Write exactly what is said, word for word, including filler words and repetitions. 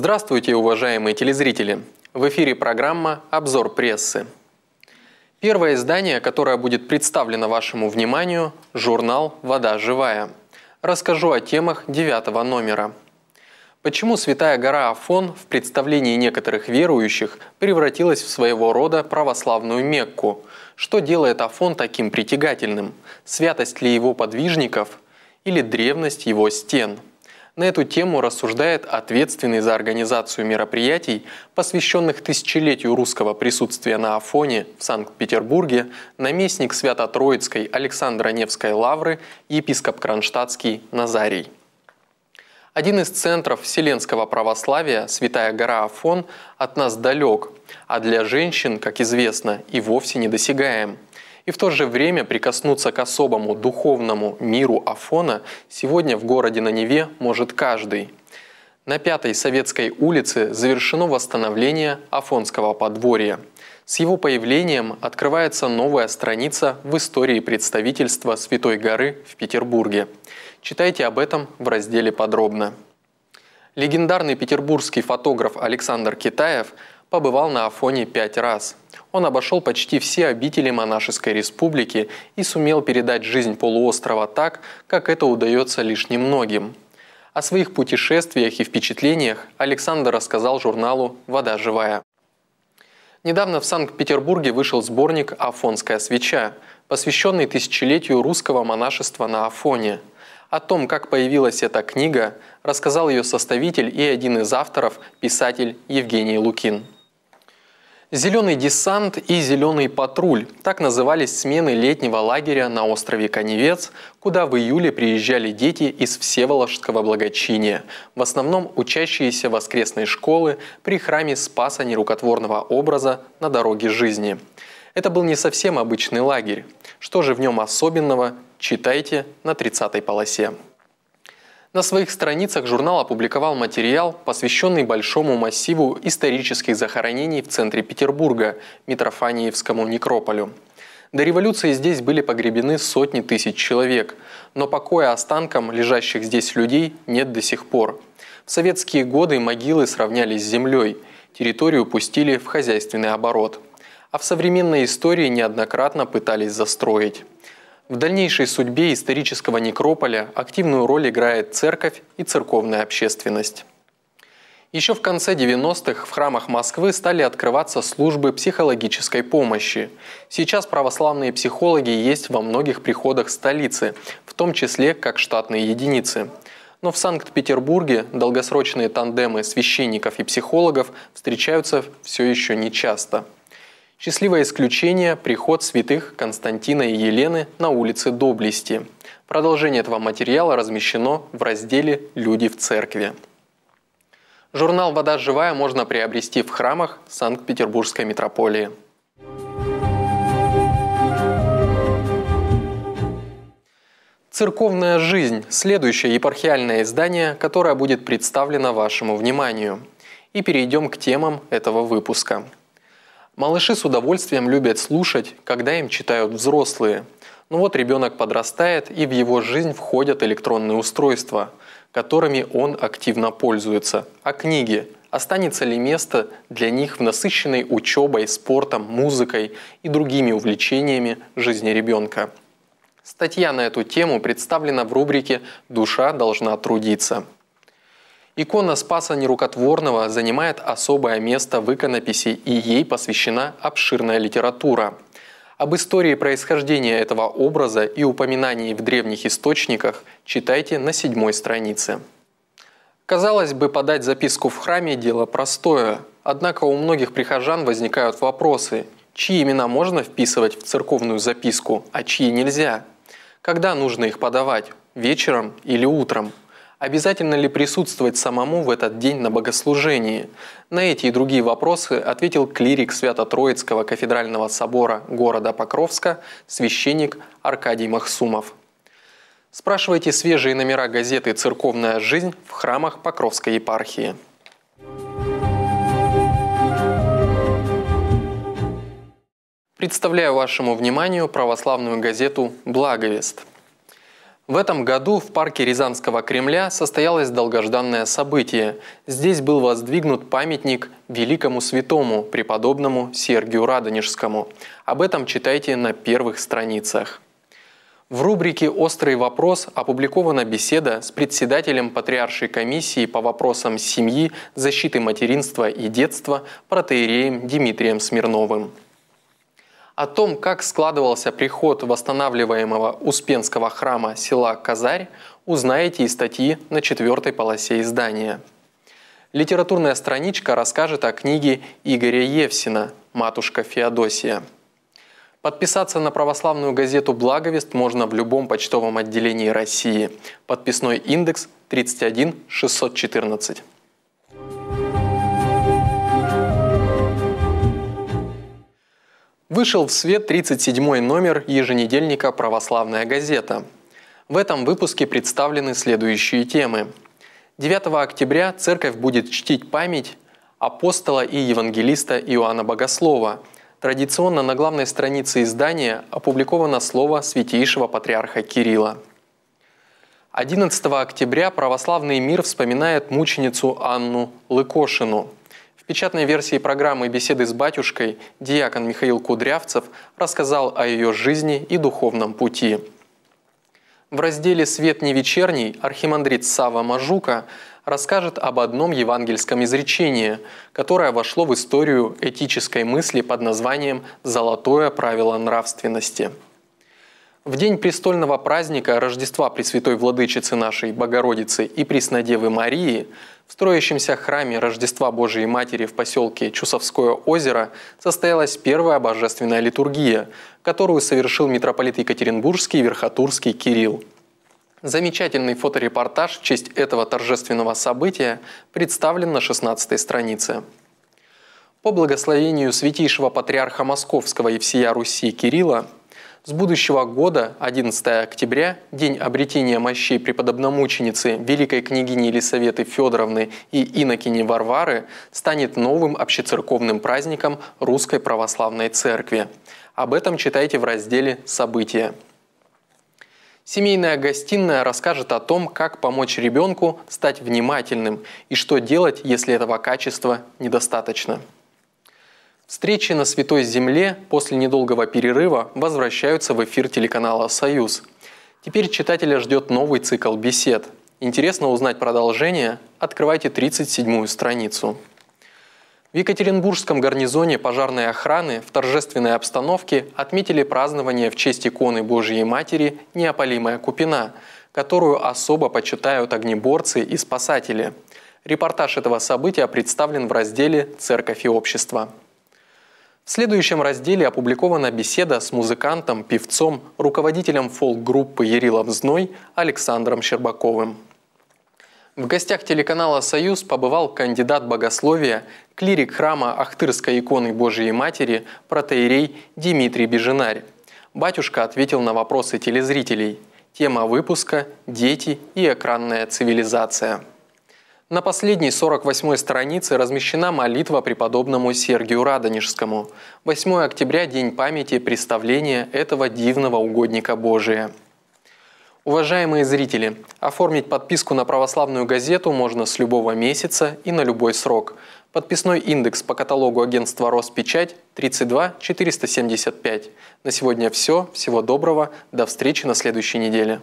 Здравствуйте, уважаемые телезрители! В эфире программа «Обзор прессы». Первое издание, которое будет представлено вашему вниманию – журнал «Вода живая». Расскажу о темах девятого номера. Почему Святая гора Афон в представлении некоторых верующих превратилась в своего рода православную Мекку? Что делает Афон таким притягательным? Святость ли его подвижников или древность его стен? На эту тему рассуждает ответственный за организацию мероприятий, посвященных тысячелетию русского присутствия на Афоне в Санкт-Петербурге, наместник Свято-Троицкой Александро-Невской лавры, епископ Кронштадтский Назарий. Один из центров вселенского православия, Святая гора Афон, от нас далек, а для женщин, как известно, и вовсе недосягаем. И в то же время прикоснуться к особому духовному миру Афона сегодня в городе на Неве может каждый. На Пятой Советской улице завершено восстановление Афонского подворья. С его появлением открывается новая страница в истории представительства Святой горы в Петербурге. Читайте об этом в разделе «Подробно». Легендарный петербургский фотограф Александр Китаев побывал на Афоне пять раз. Он обошел почти все обители монашеской республики и сумел передать жизнь полуострова так, как это удается лишь немногим. О своих путешествиях и впечатлениях Александр рассказал журналу «Вода живая». Недавно в Санкт-Петербурге вышел сборник «Афонская свеча», посвященный тысячелетию русского монашества на Афоне. О том, как появилась эта книга, рассказал ее составитель и один из авторов, писатель Евгений Лукин. «Зеленый десант» и «Зеленый патруль» – так назывались смены летнего лагеря на острове Коневец, куда в июле приезжали дети из Всеволожского благочиния, в основном учащиеся воскресной школы при храме Спаса Нерукотворного образа на дороге жизни. Это был не совсем обычный лагерь. Что же в нем особенного, читайте на тридцатой полосе. На своих страницах журнал опубликовал материал, посвященный большому массиву исторических захоронений в центре Петербурга, Митрофаниевскому некрополю. До революции здесь были погребены сотни тысяч человек, но покоя останкам лежащих здесь людей нет до сих пор. В советские годы могилы сравнялись с землей, территорию пустили в хозяйственный оборот, а в современной истории неоднократно пытались застроить. В дальнейшей судьбе исторического некрополя активную роль играет церковь и церковная общественность. Еще в конце девяностых в храмах Москвы стали открываться службы психологической помощи. Сейчас православные психологи есть во многих приходах столицы, в том числе как штатные единицы. Но в Санкт-Петербурге долгосрочные тандемы священников и психологов встречаются все еще нечасто. Счастливое исключение – приход святых Константина и Елены на улице Доблести. Продолжение этого материала размещено в разделе «Люди в церкви». Журнал «Вода живая» можно приобрести в храмах Санкт-Петербургской митрополии. «Церковная жизнь» – следующее епархиальное издание, которое будет представлено вашему вниманию. И перейдем к темам этого выпуска. Малыши с удовольствием любят слушать, когда им читают взрослые. Но вот ребенок подрастает, и в его жизнь входят электронные устройства, которыми он активно пользуется. А книги? Останется ли место для них в насыщенной учебой, спортом, музыкой и другими увлечениями жизни ребенка? Статья на эту тему представлена в рубрике «Душа должна трудиться». Икона Спаса Нерукотворного занимает особое место в иконописи, и ей посвящена обширная литература. Об истории происхождения этого образа и упоминании в древних источниках читайте на седьмой странице. Казалось бы, подать записку в храме – дело простое. Однако у многих прихожан возникают вопросы, чьи имена можно вписывать в церковную записку, а чьи нельзя? Когда нужно их подавать – вечером или утром? Обязательно ли присутствовать самому в этот день на богослужении? На эти и другие вопросы ответил клирик Свято-Троицкого кафедрального собора города Покровска, священник Аркадий Махсумов. Спрашивайте свежие номера газеты «Церковная жизнь» в храмах Покровской епархии. Представляю вашему вниманию православную газету «Благовест». В этом году в парке Рязанского Кремля состоялось долгожданное событие. Здесь был воздвигнут памятник великому святому, преподобному Сергию Радонежскому. Об этом читайте на первых страницах. В рубрике «Острый вопрос» опубликована беседа с председателем Патриаршей комиссии по вопросам семьи, защиты материнства и детства протоиереем Дмитрием Смирновым. О том, как складывался приход восстанавливаемого Успенского храма села Казарь, узнаете из статьи на четвертой полосе издания. Литературная страничка расскажет о книге Игоря Евсина «Матушка Феодосия». Подписаться на православную газету «Благовест» можно в любом почтовом отделении России. Подписной индекс тридцать один шестьсот четырнадцать. Вышел в свет тридцать седьмой номер еженедельника «Православная газета». В этом выпуске представлены следующие темы. девятого октября церковь будет чтить память апостола и евангелиста Иоанна Богослова. Традиционно на главной странице издания опубликовано слово святейшего патриарха Кирилла. одиннадцатого октября православный мир вспоминает мученицу Анну Лыкошину. В печатной версии программы «Беседы с батюшкой» диакон Михаил Кудрявцев рассказал о ее жизни и духовном пути. В разделе «Свет не вечерний» архимандрит Савва Мажука расскажет об одном евангельском изречении, которое вошло в историю этической мысли под названием «Золотое правило нравственности». В день престольного праздника Рождества Пресвятой Владычицы нашей Богородицы и Преснодевы Марии в строящемся храме Рождества Божией Матери в поселке Чусовское озеро состоялась первая божественная литургия, которую совершил митрополит Екатеринбургский и Верхотурский Кирилл. Замечательный фоторепортаж в честь этого торжественного события представлен на шестнадцатой странице. По благословению святейшего патриарха Московского и всея Руси Кирилла с будущего года, одиннадцатого октября, день обретения мощей преподобномученицы великой княгини Елизаветы Федоровны и инокини Варвары, станет новым общецерковным праздником Русской Православной Церкви. Об этом читайте в разделе «События». Семейная гостиная расскажет о том, как помочь ребенку стать внимательным и что делать, если этого качества недостаточно. Встречи на Святой Земле после недолгого перерыва возвращаются в эфир телеканала «Союз». Теперь читателя ждет новый цикл бесед. Интересно узнать продолжение? Открывайте тридцать седьмую страницу. В Екатеринбургском гарнизоне пожарной охраны в торжественной обстановке отметили празднование в честь иконы Божьей Матери «Неопалимая Купина», которую особо почитают огнеборцы и спасатели. Репортаж этого события представлен в разделе «Церковь и общество». В следующем разделе опубликована беседа с музыкантом, певцом, руководителем фолк-группы «Ярилов Зной» Александром Щербаковым. В гостях телеканала «Союз» побывал кандидат богословия, клирик храма Ахтырской иконы Божией Матери, протоиерей Дмитрий Бежинарь. Батюшка ответил на вопросы телезрителей. Тема выпуска «Дети и экранная цивилизация». На последней сорок восьмой странице размещена молитва преподобному Сергию Радонежскому. восьмого октября – день памяти представления этого дивного угодника Божия. Уважаемые зрители, оформить подписку на православную газету можно с любого месяца и на любой срок. Подписной индекс по каталогу агентства «Роспечать» тридцать два четыреста семьдесят пять. На сегодня все. Всего доброго. До встречи на следующей неделе.